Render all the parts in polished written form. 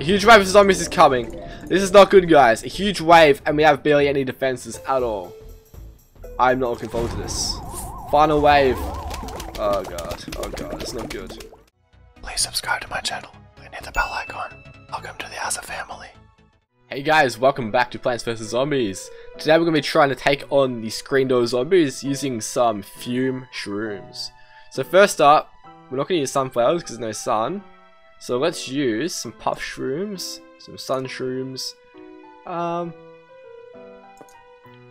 A huge wave of zombies is coming. This is not good, guys. A huge wave, and we have barely any defenses at all. I'm not looking forward to this. Final wave. Oh god. Oh god. It's not good. Please subscribe to my channel and hit the bell icon. Welcome to the Asa family. Hey guys, welcome back to Plants vs Zombies. Today we're going to be trying to take on the Screen Door Zombies using some Fume Shrooms. So first up, we're not going to use sunflowers because there's no sun. So let's use some Puff Shrooms, some Sun Shrooms.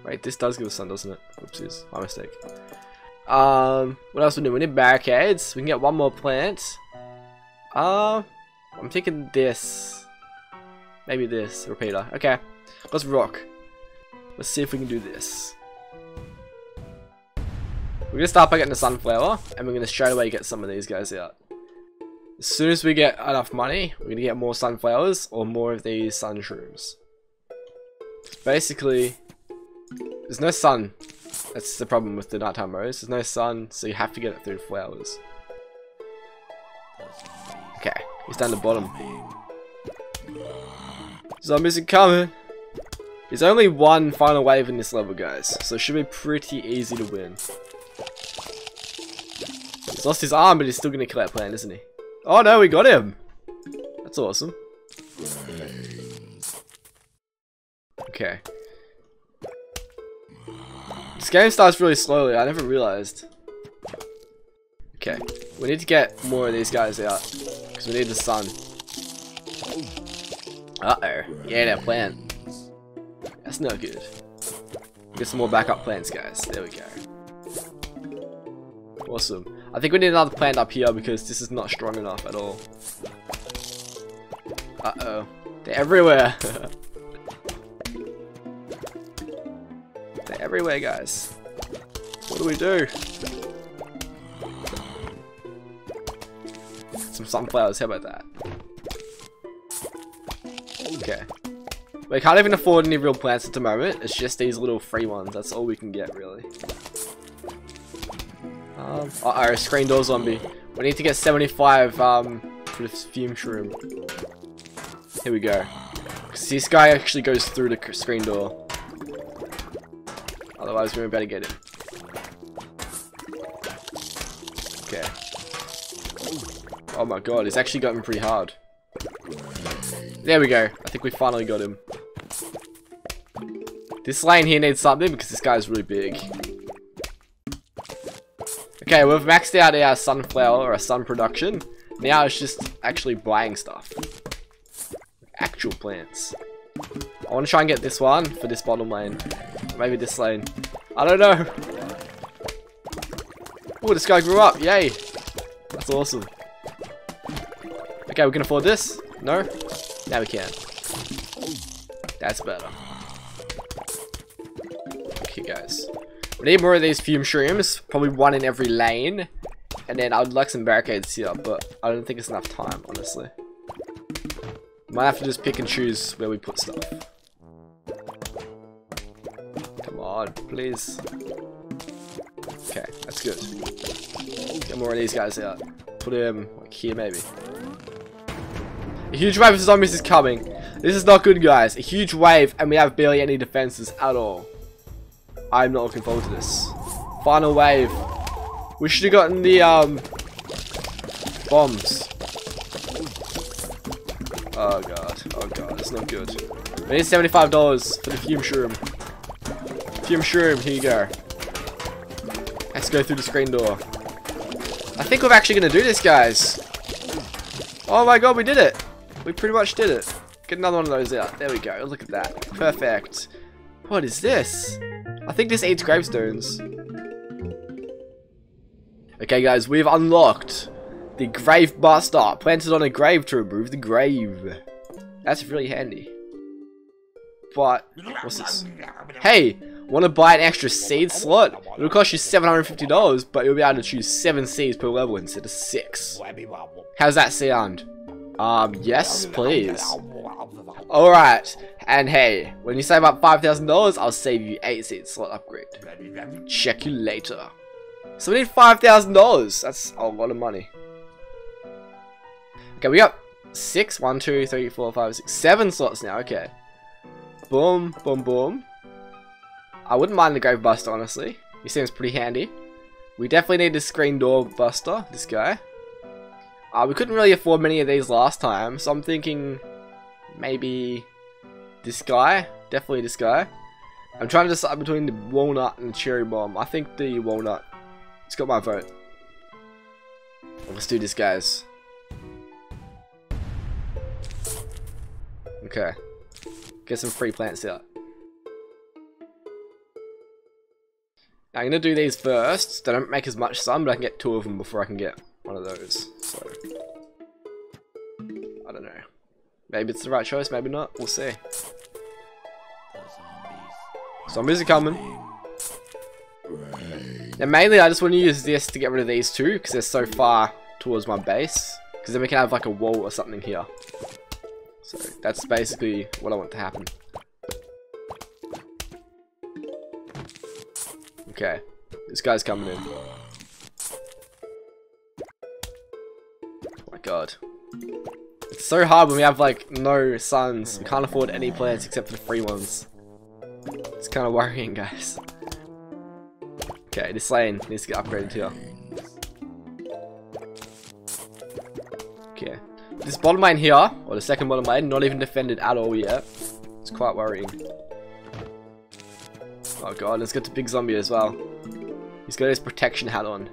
Wait, this does give us sun, doesn't it? Oopsies, my mistake. What else we need? We need barricades. We can get one more plant. I'm thinking this. Maybe this repeater. Okay, let's rock. Let's see if we can do this. We're gonna start by getting a sunflower, and we're gonna straight away get some of these guys out. As soon as we get enough money, we're gonna get more sunflowers or more of these sun shrooms. Basically, there's no sun. That's the problem with the nighttime rose. There's no sun, so you have to get it through flowers. Okay, he's down the bottom. Zombies are coming. There's only one final wave in this level, guys, so it should be pretty easy to win. He's lost his arm, but he's still gonna kill that plant, isn't he? Oh no, we got him! That's awesome. Okay. This game starts really slowly, I never realized. Okay, we need to get more of these guys out, because we need the sun. Uh-oh, yeah, that plant. That's no good. Get some more backup plants, guys. There we go. Awesome. I think we need another plant up here, because this is not strong enough at all. Uh-oh, they're everywhere! They're everywhere, guys. What do we do? Some sunflowers, how about that? Okay. We can't even afford any real plants at the moment. It's just these little free ones. That's all we can get, really. Uh-oh, Screen Door Zombie. We need to get 75 for this Fume Shroom. Here we go. Because this guy actually goes through the screen door. Otherwise, we better get it. Okay. Oh my god, it's actually gotten pretty hard. There we go. I think we finally got him. This lane here needs something because this guy's really big. Okay, we've maxed out our sunflower or our sun production. Now it's just actually buying stuff. Actual plants. I want to try and get this one for this bottom lane. Maybe this lane. I don't know. Oh, this guy grew up. Yay. That's awesome. Okay, we can afford this? No? Now we can. That's better. Okay, guys. We need more of these fume shrooms. Probably one in every lane. And then I would like some barricades here, but I don't think it's enough time, honestly. Might have to just pick and choose where we put stuff. Please. Okay, that's good. Get more of these guys out. Put him like here, maybe. A huge wave of zombies is coming. This is not good, guys. A huge wave, and we have barely any defenses at all. I'm not looking forward to this. Final wave. We should have gotten the bombs. Oh god. Oh god. It's not good. We need $75 for the fume shroom. Fume Shroom, here you go. Let's go through the screen door. I think we're actually going to do this, guys. Oh my god, we did it. We pretty much did it. Get another one of those out. There we go. Look at that. Perfect. What is this? I think this eats gravestones. Okay, guys, we've unlocked the Grave Buster. Planted on a grave to remove the grave. That's really handy. But, what's this? Hey! Want to buy an extra seed slot? It'll cost you $750, but you'll be able to choose 7 seeds per level instead of 6. How's that sound? Yes, please. Alright, and hey, when you save up $5,000, I'll save you 8 seed slot upgrade. Check you later. So we need $5,000. That's a lot of money. Okay, we got six, 7 slots now, okay. Boom, boom, boom. I wouldn't mind the Grave Buster, honestly. He seems pretty handy. We definitely need the Screen Door Buster, this guy. We couldn't really afford many of these last time, so I'm thinking maybe this guy. Definitely this guy. I'm trying to decide between the Walnut and the Cherry Bomb. I think the Walnut. It's got my vote. Let's do this, guys. Okay. Get some free plants out. I'm going to do these first. They don't make as much sun, but I can get 2 of them before I can get one of those. So, I don't know. Maybe it's the right choice, maybe not. We'll see. Zombies are coming. Now mainly I just want to use this to get rid of these two, because they're so far towards my base. Because then we can have like a wall or something here. So that's basically what I want to happen. Okay, this guy's coming in. Oh my god. It's so hard when we have like no suns. We can't afford any plants except for the free ones. It's kind of worrying, guys. Okay, this lane needs to get upgraded here. Okay. This bottom lane here, or the second bottom lane, not even defended at all yet. It's quite worrying. Oh god, let's get the big zombie as well. He's got his protection hat on.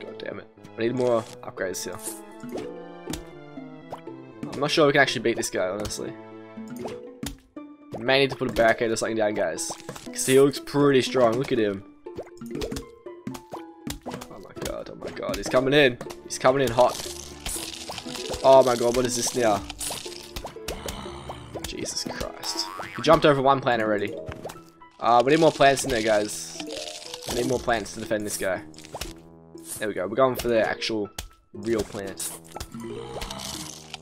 God damn it. I need more upgrades here. I'm not sure we can actually beat this guy, honestly. We may need to put a barricade or something down, guys. Because he looks pretty strong, look at him. Oh my god, he's coming in. He's coming in hot. Oh my god, what is this now? Jesus Christ. He jumped over one plant already. We need more plants in there, guys. We need more plants to defend this guy. There we go, we're going for the actual real plant.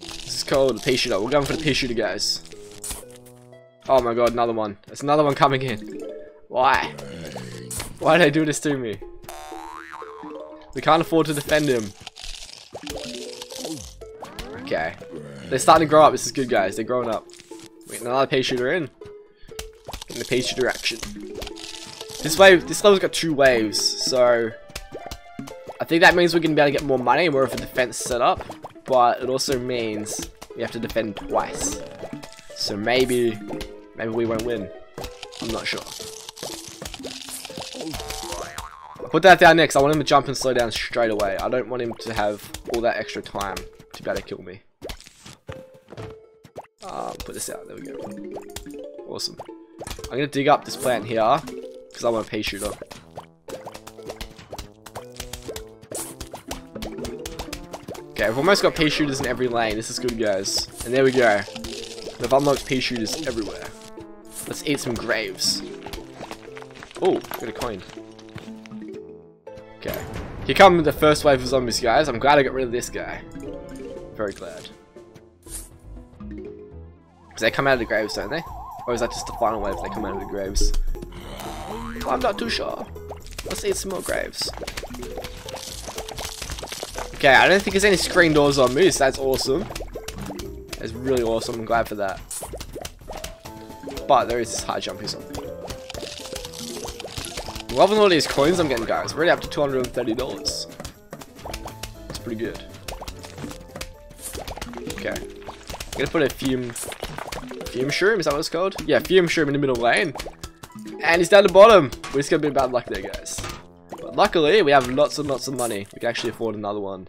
This is called a Pea Shooter. We're going for the Pea Shooter, guys. Oh my god, another one. There's another one coming in. Why? Why did they do this to me? We can't afford to defend him. Okay. They're starting to grow up. This is good, guys. They're growing up. We're getting another Pea Shooter in. Getting the Pea Shooter action. This wave, this level's got 2 waves, so I think that means we're going to be able to get more money, more of a defense set up, but it also means we have to defend twice. So maybe we won't win. I'm not sure. I'll put that down next. I want him to jump and slow down straight away. I don't want him to have all that extra time to be able to kill me. Put this out. There we go. Awesome. I'm going to dig up this plant here because I want a Pea Shooter. Okay, we've almost got Pea Shooters in every lane. This is good, guys. And there we go. They've unlocked Pea Shooters everywhere. Let's eat some graves. Oh, got a coin. Okay. Here come the first wave of zombies, guys. I'm glad I got rid of this guy. Very glad. Because they come out of the graves, don't they? Or is that just the final wave? They come out of the graves. Well, I'm not too sure. Let's eat some more graves. Okay, I don't think there's any screen door zombies. That's awesome. It's really awesome, I'm glad for that. But there is this high jumping something. Loving all these coins I'm getting, guys. We're already up to $230. That's pretty good. Okay. I'm gonna put a Fume Shroom, is that what it's called? Yeah, Fume Shroom in the middle lane. And he's down the bottom. We're just gonna be bad luck there, guys. But luckily we have lots and lots of money. We can actually afford another one.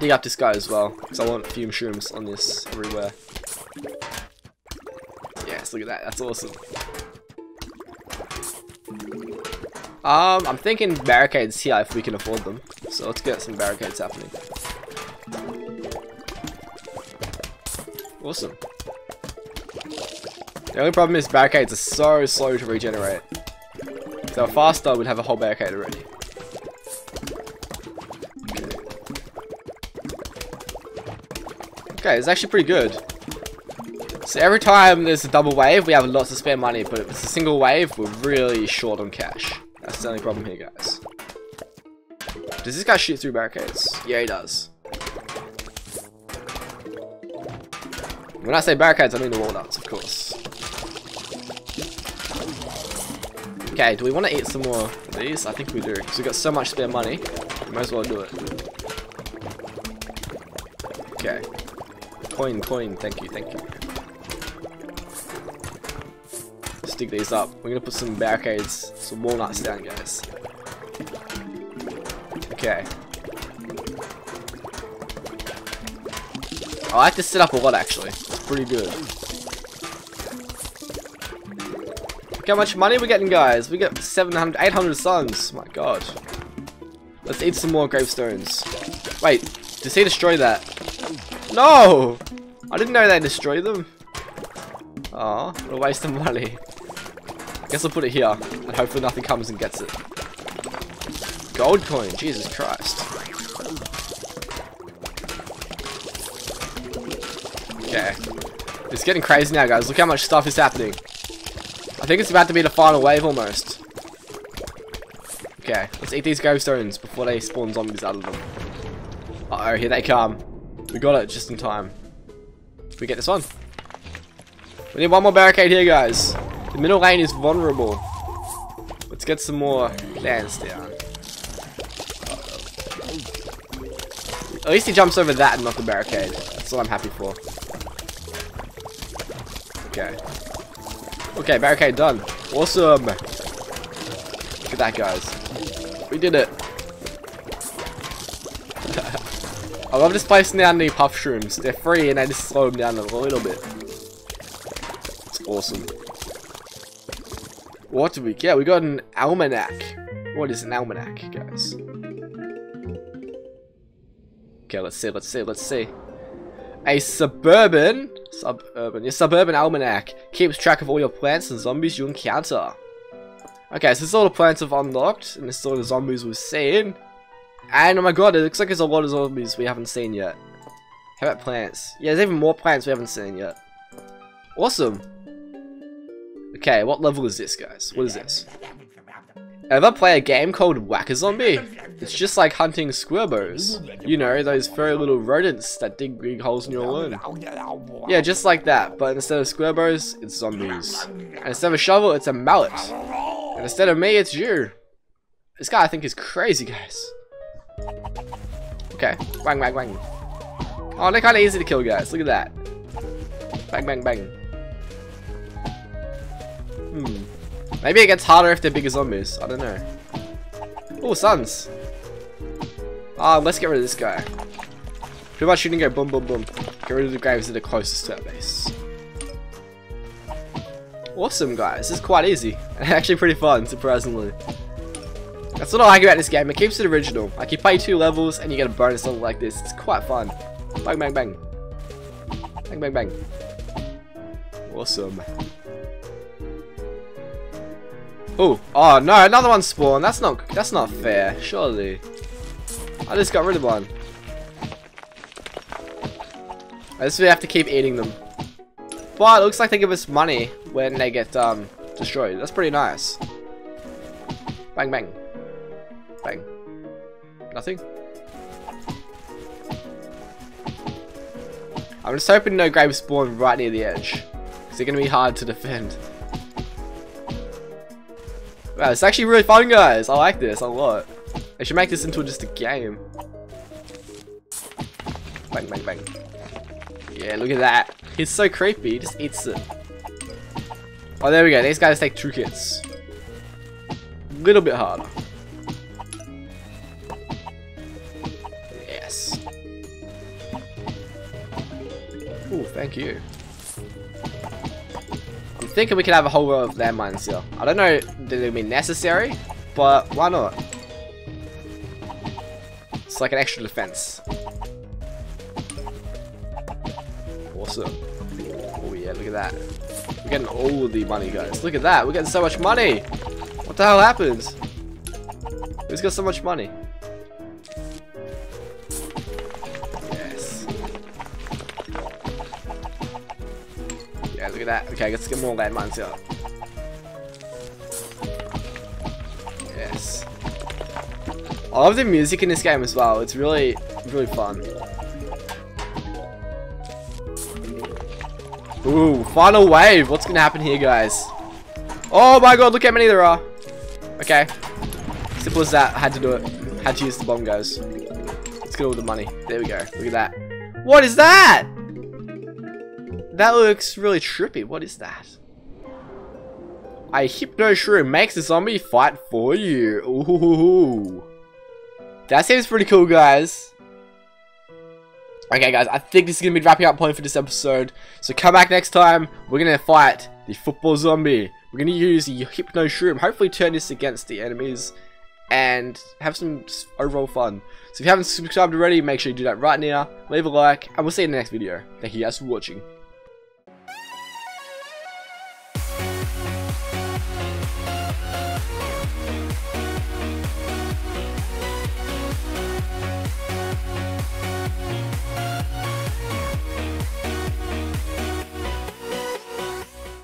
Dig up this guy as well, because I want Fume Shrooms on this everywhere. Yes, look at that, that's awesome. I'm thinking barricades here if we can afford them. So let's get some barricades happening. Awesome. The only problem is barricades are so slow to regenerate. So faster we'd have a whole barricade already. Okay, it's actually pretty good. So every time there's a double wave, we have lots of spare money, but if it's a single wave, we're really short on cash. That's the only problem here, guys. Does this guy shoot through barricades? Yeah, he does. When I say barricades, I mean the walnuts, of course. Okay, do we want to eat some more of these? I think we do, because we've got so much spare money. We might as well do it. Okay. Coin, coin, thank you, thank you. Let's dig these up. We're going to put some barricades, some walnuts down, guys. Okay. I like to set up a lot, actually. It's pretty good. Look how much money we're getting, guys. We got 700, 800 suns. My god. Let's eat some more gravestones. Wait, does he destroy that? No! I didn't know they destroyed them. Aw, what a waste of money. Guess I'll put it here, and hopefully nothing comes and gets it. Gold coin, Jesus Christ. Okay. It's getting crazy now, guys. Look how much stuff is happening. I think it's about to be the final wave almost. Okay, let's eat these gravestones before they spawn zombies out of them. Uh oh, here they come. We got it just in time. We get this one. We need one more barricade here, guys. The middle lane is vulnerable. Let's get some more plants down. At least he jumps over that and not the barricade. That's all I'm happy for. Okay. Okay, barricade done. Awesome. Look at that, guys. We did it. I love this place now, the Puff Shrooms. They're free and they just slow them down a little bit. It's awesome. What did we get? We got an almanac. What is an almanac, guys? Okay, let's see, let's see, let's see. A suburban almanac keeps track of all your plants and zombies you encounter. Okay, so this is all the plants we've unlocked, and this is all the zombies we've seen. And oh my god, it looks like there's a lot of zombies we haven't seen yet. How about plants? Yeah, there's even more plants we haven't seen yet. Awesome. Okay, what level is this, guys? What is this? Ever play a game called Whack a Zombie? It's just like hunting squirbos. You know, those furry little rodents that dig big holes in your lawn. Yeah, just like that, but instead of squirbos, it's zombies. And instead of a shovel, it's a mallet. And instead of me, it's you. This guy I think is crazy, guys. Okay, bang, bang, bang. Oh, they're kind of easy to kill, guys. Look at that. Bang, bang, bang. Hmm. Maybe it gets harder if they're bigger zombies. I don't know. Oh, suns. Ah, let's get rid of this guy. Pretty much you can go boom, boom, boom. Get rid of the graves that are closest to that base. Awesome, guys. This is quite easy. And actually pretty fun, surprisingly. That's what I like about this game. It keeps it original. Like, you play 2 levels and you get a bonus level like this. It's quite fun. Bang, bang, bang. Bang, bang, bang. Awesome. Ooh. Oh no, another one spawned. That's not fair, surely. I just got rid of one. I just have to keep eating them. But it looks like they give us money when they get destroyed. That's pretty nice. Bang bang. Bang. Nothing. I'm just hoping no graves spawn right near the edge. Because they're gonna be hard to defend. Wow, it's actually really fun, guys. I like this a lot. I should make this into just a game. Bang, bang, bang. Yeah, look at that. He's so creepy. He just eats it. Oh, there we go. These guys take 2 hits. A little bit harder. Yes. Ooh, thank you. Thinking we could have a whole row of landmines here. I don't know that it'll be necessary, but why not? It's like an extra defense. Awesome. Oh yeah, look at that. We're getting all the money, guys. Look at that, we're getting so much money. What the hell happened? Who's got so much money? Look at that. Okay, let's get more landmines here. Yes. I love the music in this game as well. It's really, really fun. Ooh, final wave. What's gonna happen here, guys? Oh my god, look how many there are. Okay. Simple as that. I had to do it. Had to use the bomb, guys. Let's get all the money. There we go. Look at that. What is that? That looks really trippy. What is that? A Hypno Shroom makes a zombie fight for you. Ooh. That seems pretty cool, guys. Okay, guys, I think this is going to be wrapping up point for this episode. So come back next time. We're going to fight the football zombie. We're going to use the Hypno Shroom. Hopefully turn this against the enemies and have some overall fun. So if you haven't subscribed already, make sure you do that right now. Leave a like, and we'll see you in the next video. Thank you guys for watching.